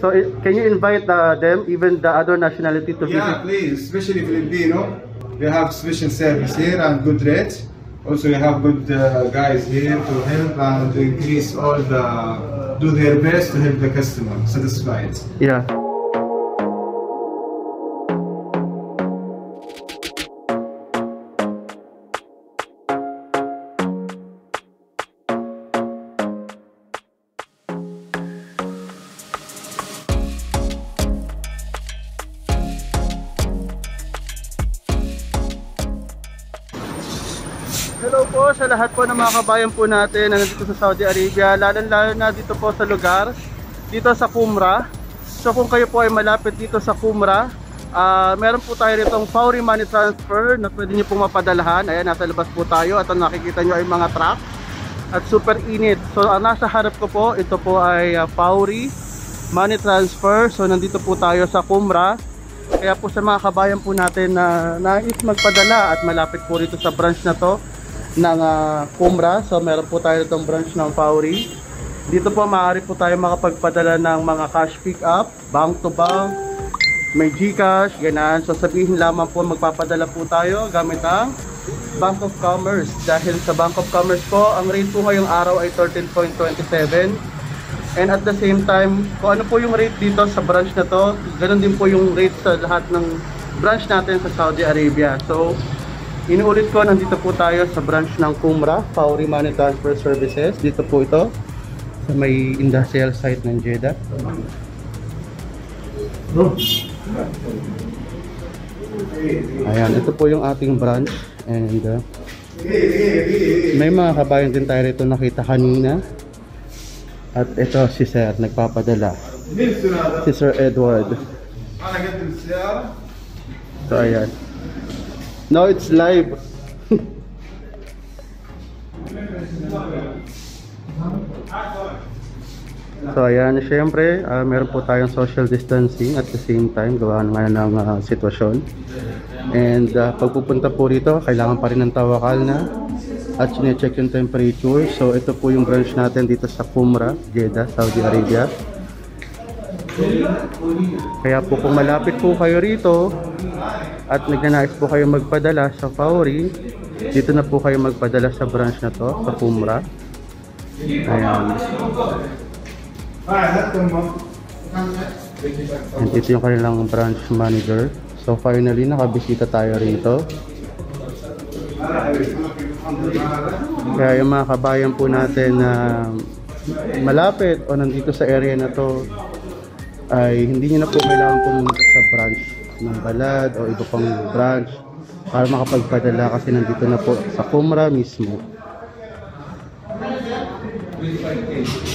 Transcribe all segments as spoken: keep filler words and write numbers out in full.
So can you invite uh, them, even the other nationality, to yeah, visit? Yeah, please, especially Filipino. We have sufficient service here and good rates. Also, we have good uh, guys here to help and to increase all the, do their best to help the customer satisfied. Yeah. Hello po sa lahat po ng mga kabayan po natin na nandito sa Saudi Arabia, lalo-lalo na dito po sa lugar, dito sa Khumra. So kung kayo po ay malapit dito sa Khumra, uh, meron po tayo ritong Fawri Money Transfer na pwede nyo pong mapadalahan. Ayan, nasa labas po tayo at ang nakikita nyo ay mga truck at super init. So ang nasa harap ko po, ito po ay uh, Fawri Money Transfer. So nandito po tayo sa Khumra. Kaya po sa mga kabayan po natin na nais magpadala at malapit po rito sa branch na to ng uh, Khumra. So meron po tayo itong branch ng Fawri. Dito po maaari po tayo makapagpadala ng mga cash pick up, bank to bank, may GCash, ganyan. So sabihin lamang po magpapadala po tayo gamit ang Bank of Commerce, dahil sa Bank of Commerce po ang rate po ngayong araw ay thirteen point two seven, and at the same time kung ano po yung rate dito sa branch na to, ganun din po yung rate sa lahat ng branch natin sa Saudi Arabia. So inuulit ko, nandito po tayo sa branch ng Khumra, Fawri Money Transfer Services. Dito po ito, sa may industrial site ng Jeddah. Ayan, ito po yung ating branch. And uh, may mga kabayan din tayo rito nakita kanina. At ito si Sir, nagpapadala. Si Sir Edward. So ayan. Now it's live. So ayan, syempre uh, meron po tayong social distancing at the same time gawa naman ng uh, sitwasyon. And uh, pagpupunta po rito kailangan pa rin ng Tawakkalna at sine-check yung temperature. So ito po yung branch natin dito sa Khumra, Jeddah, Saudi Arabia. Kaya po kung malapit po kayo rito at nagnanais po kayo magpadala sa Fawri, dito na po kayo magpadala sa branch na to, sa Khumra. Ayan. And ito yung kanilang branch manager. So finally, nakabisita tayo rito. Kaya yung mga kabayan po natin na uh, malapit o nandito sa area na to, ay hindi nyo na po kailangan pumunta sa branch ng Balad o iba pang branch para makapagpadala, kasi nandito na po sa Khumra mismo.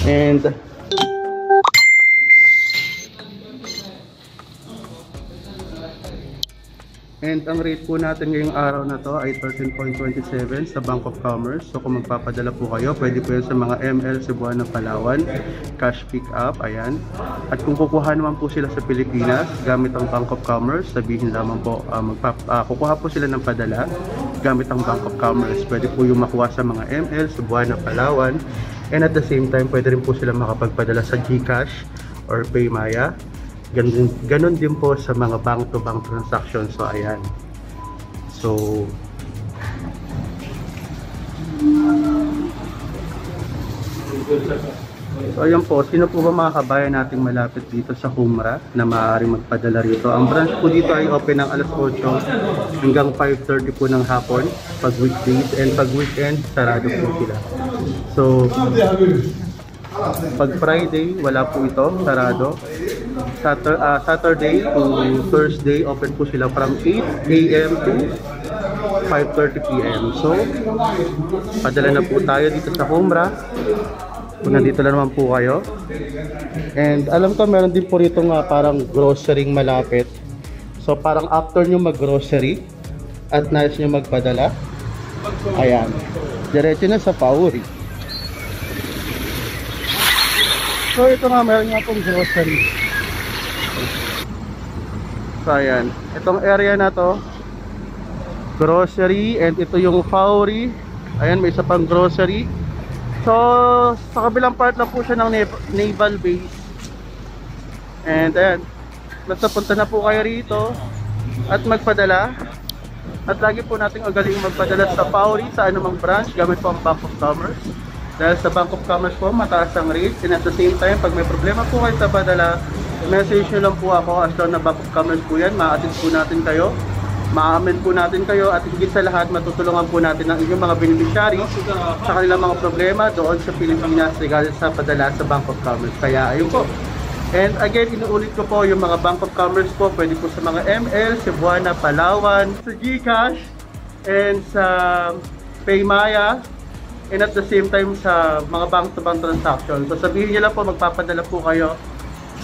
And and ang rate po natin ngayong araw na to ay thirteen point two seven sa Bank of Commerce. So kung magpapadala po kayo, pwede po yun sa mga M L Cebuana, Palawan, cash pick up, ayan. At kung kukuha naman po sila sa Pilipinas gamit ang Bank of Commerce, sabihin lamang po uh, magpap uh, kukuha po sila ng padala gamit ang Bank of Commerce. Pwede po yung makuha sa mga M L Cebuana, Palawan, and at the same time pwede rin po sila makapagpadala sa GCash or PayMaya. Ganun, ganun din po sa mga bank-to-bank transactions. So ayan. So So ayan po, sino po ba mga kabayan nating malapit dito sa Khumra na maaaring magpadala rito? Ang branch po dito ay open ng alas otso hanggang five thirty po ng hapon pag weekdays, and pag weekend sarado po sila. So pag Friday, wala po ito, sarado. Satur uh, Saturday to Thursday, open po sila from eight A M to five thirty P M So, padala na po tayo dito sa Khumra. Kung nandito na naman po kayo. And alam ko, meron din po rito nga parang grocerying malapit. So, parang after nyo mag-grocery at nais nyo magpadala, ayan, diretso na sa Fawri. So ito nga, meron nga pong grocery. So ayan, itong area na to, grocery, and ito yung Fawri. Ayan, may isa pang grocery. So sa kabilang part lang po siya ng naval base. And ayan, basta punta na po kayo rito at magpadala. At lagi po nating agaling magpadala sa Fawri sa anumang branch gamit po ang Bank of Commerce. Dahil sa Bank of Commerce po, mataas ang rates. And at the same time, pag may problema po kayo sa padala, message nyo lang po ako. As long na Bank of Commerce po yan, ma-attend po natin kayo. Ma-amen po natin kayo at higit sa lahat matutulungan po natin ang inyong mga beneficiary sa kanilang mga problema doon sa Pilipinas regarding sa padala sa Bank of Commerce. Kaya ayun po. And again, inuulit ko po yung mga Bank of Commerce po, pwede po sa mga M L, Cebuana, Palawan, sa GCash, and sa PayMaya, and at the same time sa mga bank-to-bank transaction. So sabihin nyo lang po, magpapadala po kayo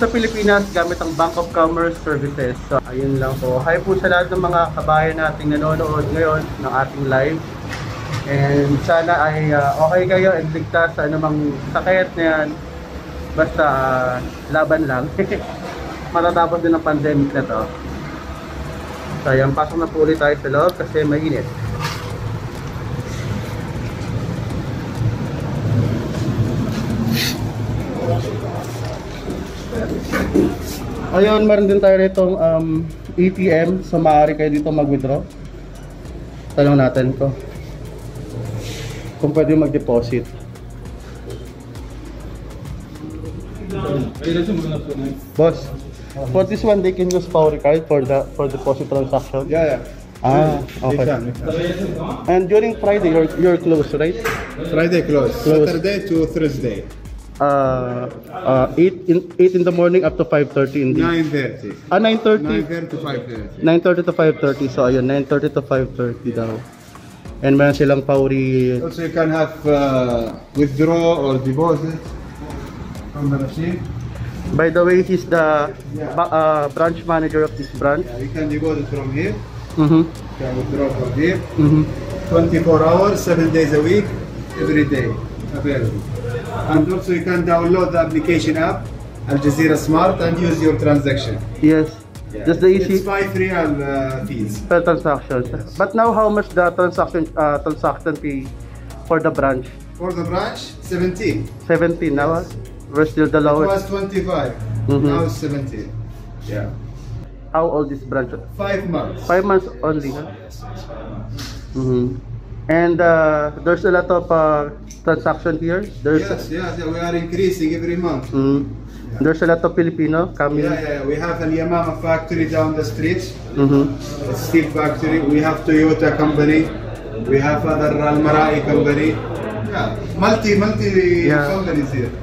sa Pilipinas gamit ang Bank of Commerce services. So ayun lang po. Hi po sa lahat ng mga kabayan nating nanonood ngayon ng ating live. And sana ay uh, okay kayo and ligtas sa anumang sakit na yan. Basta uh, laban lang. Matatapos din ang pandemic na to. So ayan, pasok na po ulit tayo sa loob kasi mainit. Ayun, meron din tayo itong um, A T M. So maaari kayo dito mag-withdraw. Tanong natin ko kung pwede mag-deposit. Boss, for this one they can use Fawri card for the for deposit transaction? Yeah, yeah. Ah, okay. And during Friday you're, you're closed, right? Friday closed. Close. Saturday to Thursday. Uh, uh, eight in the morning up to five thirty in the nine thirty. Ah, nine thirty. nine thirty to five thirty. So ayun, nine thirty to five thirty daw. And meron silang Fawri. Also you can have uh, withdraw or deposit from the machine. By the way, he's the yeah. uh, branch manager of this branch. Yeah, you can deposit from here. Mm-hmm. You can withdraw from here. Mm-hmm. twenty-four hours, seven days a week, every day available. And also you can download the application app, Al Jazeera Smart, and use your transaction. Yes, yeah. That's the easy. It's five real uh, fees per transaction. Yes. But now, how much the transaction uh, transaction fee for the branch? For the branch, seventeen. Seventeen. Yes. Now we're still the lowest. It was twenty-five. Mm-hmm. Now it's seventeen. Yeah. How old is branch? Five months. Five months only. Yes. Mm-hmm. And uh, there's a lot of uh, transaction here. There's yes, yes, we are increasing every month. Mm. Yeah. There's a lot of Filipino coming. Yeah, yeah, yeah. We have a Yamama factory down the street. Mm-hmm. A steel factory. We have Toyota company. We have other Almarai company. Yeah, multi, multi yeah. companies here.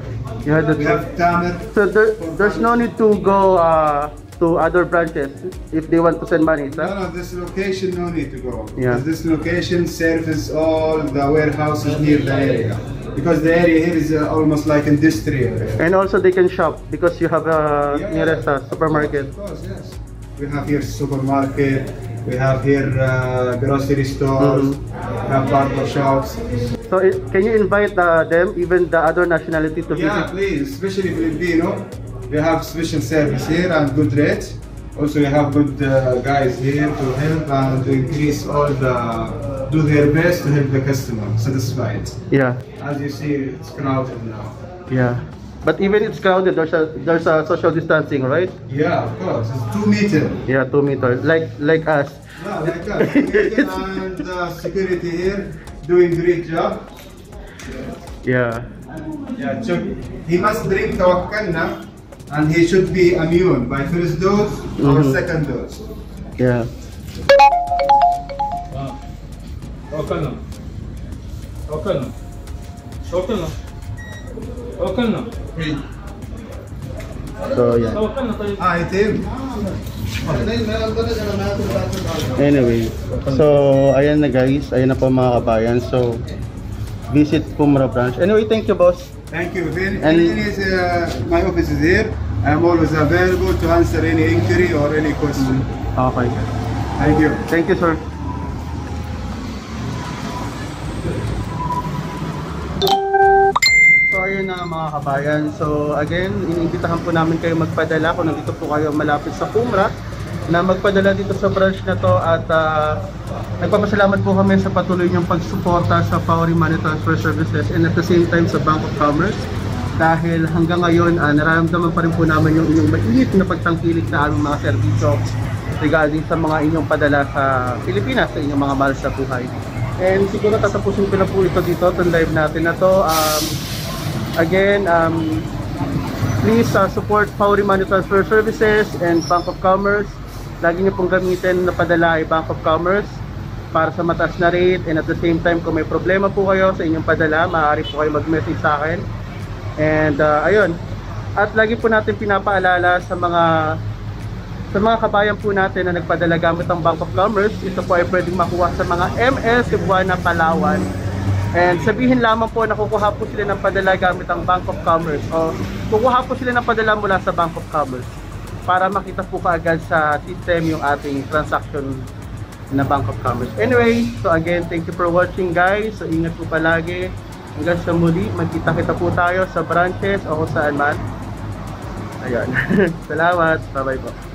Yeah, we have Tamer. So there, there's no need to go uh, to other branches if they want to send money, sir? No, no, this location no need to go. Yeah. This location serves all the warehouses near the area. Because the area here is uh, almost like industrial area. And also they can shop because you have uh, yeah, nearest a uh, supermarket. Of course, yes. We have here supermarket, we have here uh, grocery stores, mm-hmm. we have barber shops. So it, can you invite uh, them, even the other nationality to yeah, visit? Yeah, please, especially Filipino. We have special service here and good rates. Also, we have good uh, guys here to help and to increase all the, do their best to help the customer satisfied. Yeah. As you see, it's crowded now. Yeah. But even it's crowded, there's a there's a social distancing, right? Yeah, of course. It's two meters. Yeah, two meters. Like like us. Yeah, like us. And uh, security here doing great job. Yeah. Yeah. So he must drink Tawakkalna. And he should be immune by first dose mm-hmm. or second dose. Yeah. Okay now. Okay now. Okay now. Okay now. So yeah. I think. Anyway, so ayan na guys, ayan na po mga kabayan. So visit Khumra branch. Anyway, thank you boss. Thank you. Very, is, uh, my office is here. I'm always available to answer any inquiry or any question. Okay. Thank you. Thank you, sir. So, ayun na mga kabayan. So, again, iniimbitahan po namin kayo magpadala kung nandito po kayo malapit sa Khumra na magpadala dito sa branch na to at uh, nagpapasalamat po kami sa patuloy niyong pagsuporta sa Fawri Money Transfer Services and at the same time sa Bank of Commerce dahil hanggang ngayon uh, nararamdaman pa rin po naman yung inyong mainit na pagtangkilik sa aming mga serbisyo regarding sa mga inyong padala sa Pilipinas sa inyong mga mahal sa buhay. And siguro tatapusin ko na po ito dito, itong live natin na to. Um, again, um, please uh, support Fawri Money Transfer Services and Bank of Commerce. Lagi niyo pong gamitin na padala ay Bank of Commerce para sa mataas na rate, and at the same time kung may problema po kayo sa inyong padala, maaari po kayo mag-message sa akin. And uh, ayun, at lagi po natin pinapaalala sa mga sa mga kabayan po natin na nagpadala gamit ang Bank of Commerce, ito po ay pwedeng makuha sa mga M S Cebuana, Palawan, and sabihin lamang po na kukuha po sila ng padala gamit ang Bank of Commerce o kukuha po sila ng padala mula sa Bank of Commerce para makita po kaagad sa system yung ating transaction na Bank of Commerce. Anyway, so again, thank you for watching guys, so ingat po palagi. Hanggang sa muli, magkita-kita po tayo sa branches o kung saan man. Ayan. Salamat. Bye-bye po.